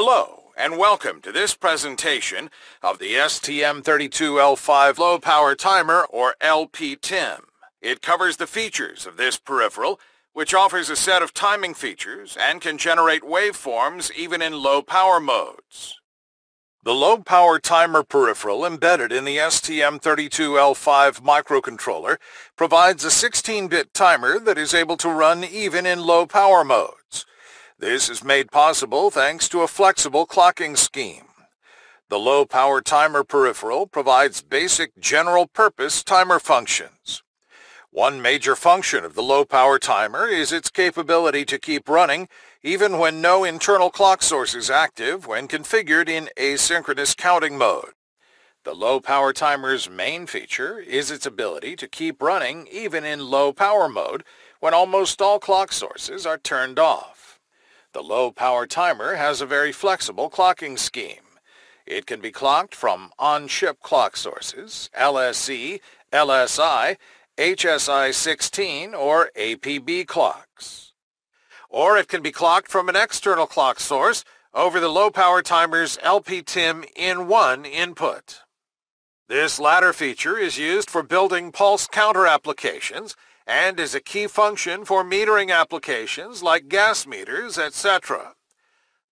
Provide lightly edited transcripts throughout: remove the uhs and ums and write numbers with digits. Hello and welcome to this presentation of the STM32L5 Low Power Timer, or LP-TIM. It covers the features of this peripheral, which offers a set of timing features and can generate waveforms even in low power modes. The Low Power Timer peripheral embedded in the STM32L5 microcontroller provides a 16-bit timer that is able to run even in low power modes. This is made possible thanks to a flexible clocking scheme. The Low Power Timer peripheral provides basic general-purpose timer functions. One major function of the Low Power Timer is its capability to keep running even when no internal clock source is active when configured in asynchronous counting mode. The Low Power Timer's main feature is its ability to keep running even in low power mode when almost all clock sources are turned off. The Low Power Timer has a very flexible clocking scheme. It can be clocked from on-chip clock sources, LSE, LSI, HSI-16, or APB clocks. Or it can be clocked from an external clock source over the Low Power Timer's LPTIM IN1 input. This latter feature is used for building pulse counter applications and is a key function for metering applications like gas meters, etc.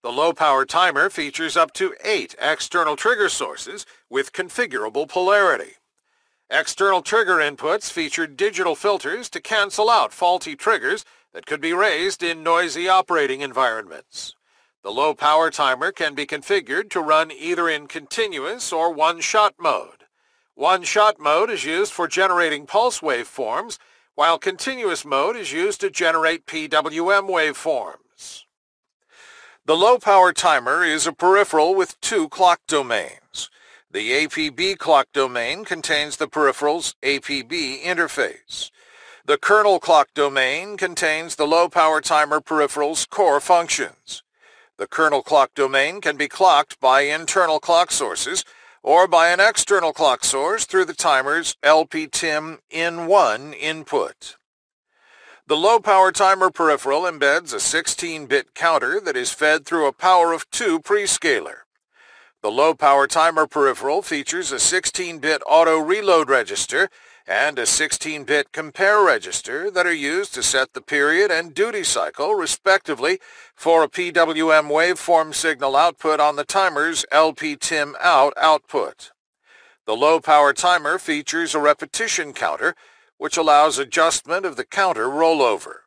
The Low Power Timer features up to 8 external trigger sources with configurable polarity. External trigger inputs feature digital filters to cancel out faulty triggers that could be raised in noisy operating environments. The Low Power Timer can be configured to run either in continuous or one-shot mode. One-shot mode is used for generating pulse waveforms, while continuous mode is used to generate PWM waveforms. The Low Power Timer is a peripheral with 2 clock domains. The APB clock domain contains the peripheral's APB interface. The kernel clock domain contains the Low Power Timer peripheral's core functions. The kernel clock domain can be clocked by internal clock sources or by an external clock source through the timer's LPTIM IN1 input. The Low Power Timer peripheral embeds a 16-bit counter that is fed through a power of 2 prescaler. The Low Power Timer peripheral features a 16-bit auto reload register and a 16-bit compare register that are used to set the period and duty cycle, respectively, for a PWM waveform signal output on the timer's LPTIM out output. The Low Power Timer features a repetition counter, which allows adjustment of the counter rollover.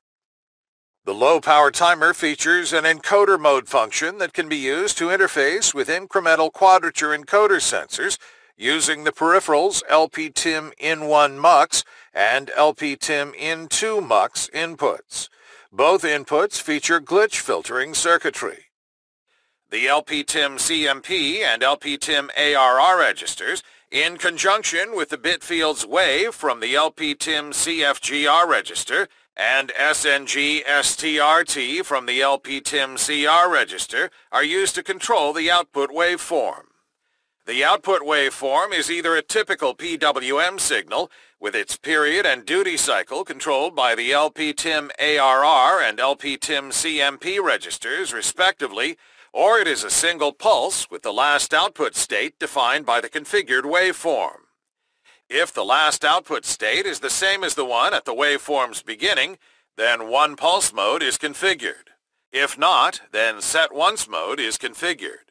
The Low Power Timer features an encoder mode function that can be used to interface with incremental quadrature encoder sensors using the peripheral's LPTIM IN1 MUX and LPTIM IN2 MUX inputs. Both inputs feature glitch filtering circuitry. The LPTIM CMP and LPTIM ARR registers, in conjunction with the bit fields WAV from the LPTIM CFGR register and SNG STRT from the LPTIM CR register, are used to control the output waveform. The output waveform is either a typical PWM signal, with its period and duty cycle controlled by the LPTIM ARR and LPTIM CMP registers, respectively, or it is a single pulse with the last output state defined by the configured waveform. If the last output state is the same as the one at the waveform's beginning, then one pulse mode is configured. If not, then set once mode is configured.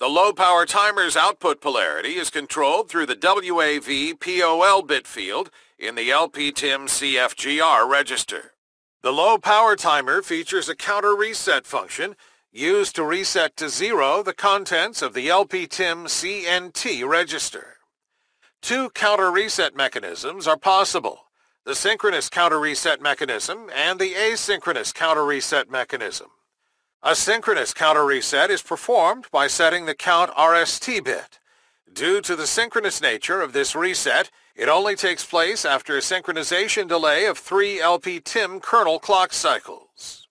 The Low Power Timer's output polarity is controlled through the WAV-POL bit field in the LPTIM-CFGR register. The Low Power Timer features a counter reset function used to reset to 0 the contents of the LPTIM-CNT register. 2 counter reset mechanisms are possible: the synchronous counter reset mechanism and the asynchronous counter reset mechanism. A synchronous counter reset is performed by setting the COUNT RST bit. Due to the synchronous nature of this reset, it only takes place after a synchronization delay of 3 LP-TIM kernel clock cycles.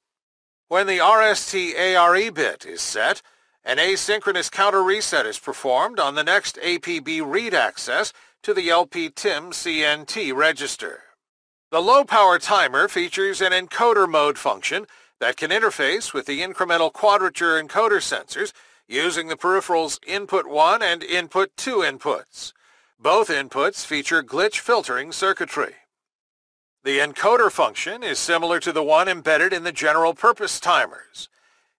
When the RST-ARE bit is set, an asynchronous counter reset is performed on the next APB read access to the LP-TIM-CNT register. The Low Power Timer features an encoder mode function that can interface with the incremental quadrature encoder sensors using the peripheral's input 1 and input 2 inputs. Both inputs feature glitch filtering circuitry. The encoder function is similar to the one embedded in the general-purpose timers.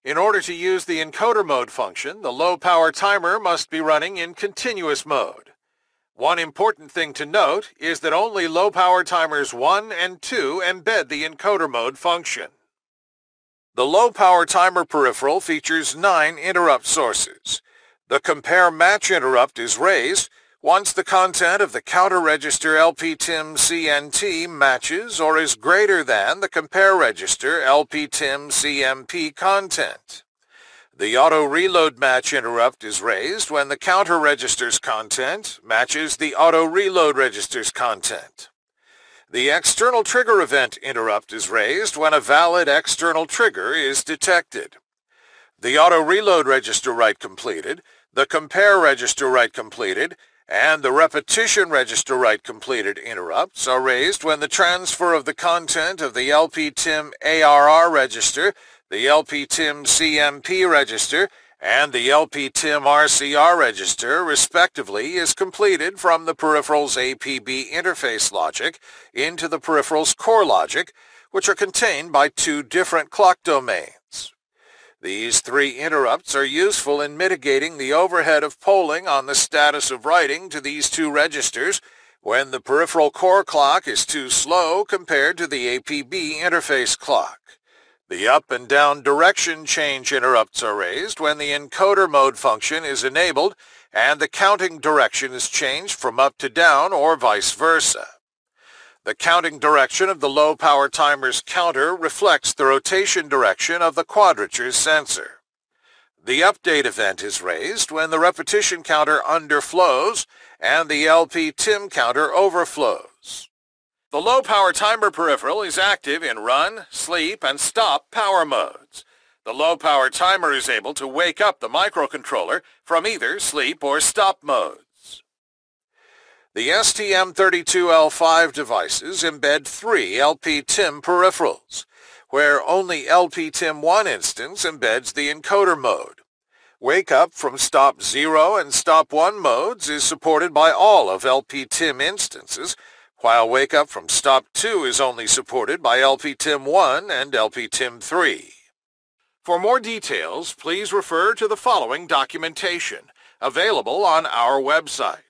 In order to use the encoder mode function, the low-power timer must be running in continuous mode. One important thing to note is that only low-power timers 1 and 2 embed the encoder mode function. The low-power timer peripheral features 9 interrupt sources. The compare-match interrupt is raised once the content of the counter register LP-TIM-CNT matches or is greater than the compare register LP-TIM-CMP content. The auto-reload match interrupt is raised when the counter register's content matches the auto-reload register's content. The external trigger event interrupt is raised when a valid external trigger is detected. The auto-reload register write completed, the compare register write completed, and the repetition register write completed interrupts are raised when the transfer of the content of the LPTIM ARR register, the LPTIM CMP register, and the LPTIM RCR register, respectively, is completed from the peripheral's APB interface logic into the peripheral's core logic, which are contained by 2 different clock domains. These 3 interrupts are useful in mitigating the overhead of polling on the status of writing to these 2 registers when the peripheral core clock is too slow compared to the APB interface clock. The up and down direction change interrupts are raised when the encoder mode function is enabled and the counting direction is changed from up to down or vice versa. The counting direction of the low-power timer's counter reflects the rotation direction of the quadrature sensor. The update event is raised when the repetition counter underflows and the LP-TIM counter overflows. The low-power timer peripheral is active in run, sleep, and stop power modes. The low-power timer is able to wake up the microcontroller from either sleep or stop modes. The STM32L5 devices embed 3 LP-TIM peripherals, where only LP-TIM1 instance embeds the encoder mode. Wake up from stop 0 and stop 1 modes is supported by all of LP-TIM instances, while wake up from stop 2 is only supported by LP-TIM1 and LP-TIM 3. For more details, please refer to the following documentation, available on our website.